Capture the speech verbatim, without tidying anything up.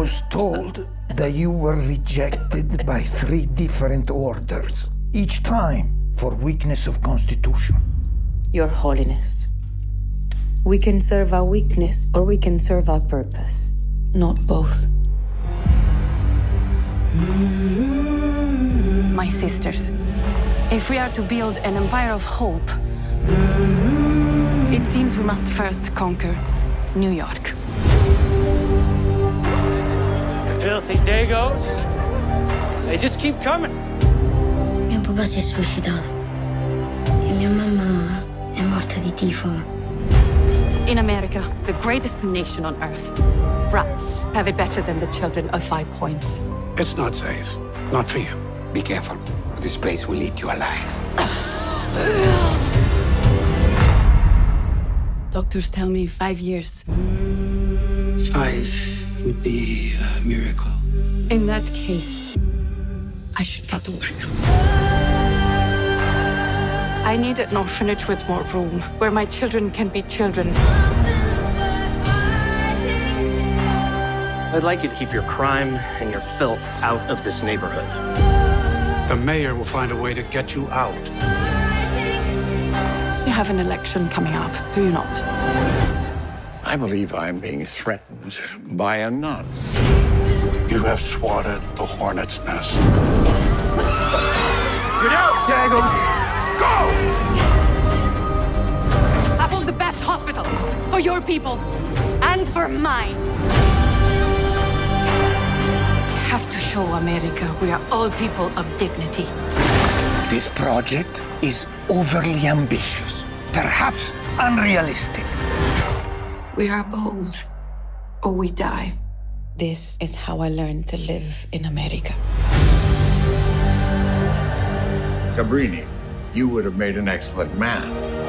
was told that you were rejected by three different orders, each time for weakness of constitution. Your Holiness, we can serve our weakness or we can serve our purpose, not both. My sisters, if we are to build an empire of hope, it seems we must first conquer New York. The filthy Dagos, they just keep coming. Mio papà si è suicidato e mia mamma è morta di tifo. In America, the greatest nation on earth, rats have it better than the children of Five Points. It's not safe. Not for you. Be careful. This place will eat you alive. Doctors tell me five years. Five would be a miracle. In that case, I should get to work. I need an orphanage with more room, where my children can be children. I'd like you to keep your crime and your filth out of this neighborhood. The mayor will find a way to get you out. Have an election coming up, do you not? I believe I'm being threatened by a nun. You have swatted the hornet's nest. Get out, Daggle! Go! I want the best hospital for your people and for mine. We have to show America we are all people of dignity. This project is overly ambitious, perhaps unrealistic. We are bold, or we die. This is how I learned to live in America. Cabrini, you would have made an excellent man.